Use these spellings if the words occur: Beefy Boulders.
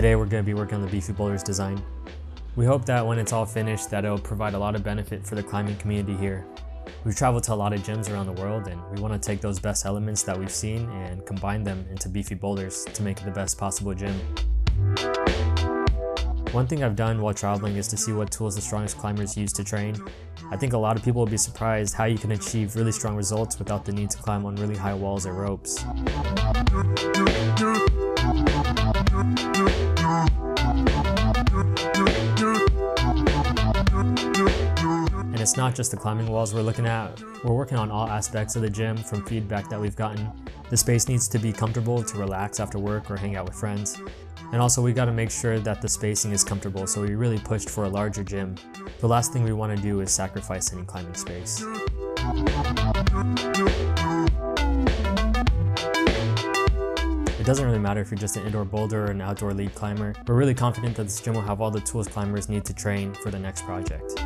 Today we're going to be working on the Beefy Boulders design. We hope that when it's all finished that it'll provide a lot of benefit for the climbing community here. We've traveled to a lot of gyms around the world, and we want to take those best elements that we've seen and combine them into Beefy Boulders to make it the best possible gym. One thing I've done while traveling is to see what tools the strongest climbers use to train. I think a lot of people will be surprised how you can achieve really strong results without the need to climb on really high walls or ropes. And it's not just the climbing walls we're looking at. We're working on all aspects of the gym from feedback that we've gotten. The space needs to be comfortable to relax after work or hang out with friends. And also we got to make sure that the spacing is comfortable, so we really pushed for a larger gym. The last thing we want to do is sacrifice any climbing space. It doesn't really matter if you're just an indoor boulder or an outdoor lead climber. We're really confident that this gym will have all the tools climbers need to train for the next project.